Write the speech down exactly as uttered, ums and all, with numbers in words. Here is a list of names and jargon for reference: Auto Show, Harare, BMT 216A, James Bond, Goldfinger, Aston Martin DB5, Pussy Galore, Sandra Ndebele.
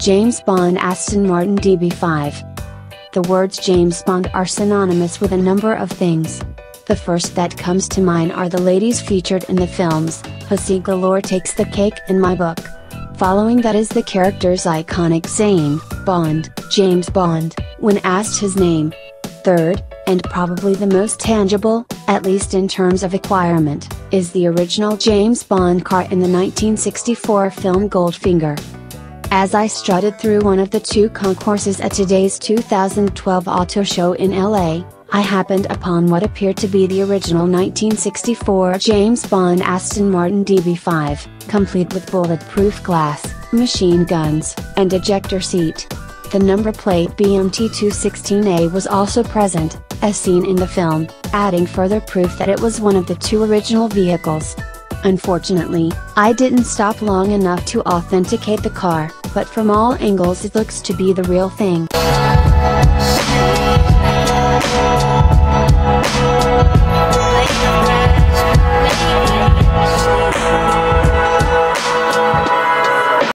James Bond Aston Martin D B five. The words James Bond are synonymous with a number of things. The first that comes to mind are the ladies featured in the films. Pussy Galore takes the cake in my book. Following that is the character's iconic saying, Bond, James Bond, when asked his name. Third, and probably the most tangible, at least in terms of acquirement, is the original James Bond car in the nineteen sixty-four film Goldfinger. As I strutted through one of the two concourses at today's two thousand twelve auto show in L A, I happened upon what appeared to be the original nineteen sixty-four James Bond Aston Martin D B five, complete with bulletproof glass, machine guns, and ejector seat. The number plate B M T two sixteen A was also present, as seen in the film, adding further proof that it was one of the two original vehicles. Unfortunately, I didn't stop long enough to authenticate the car, but from all angles it looks to be the real thing.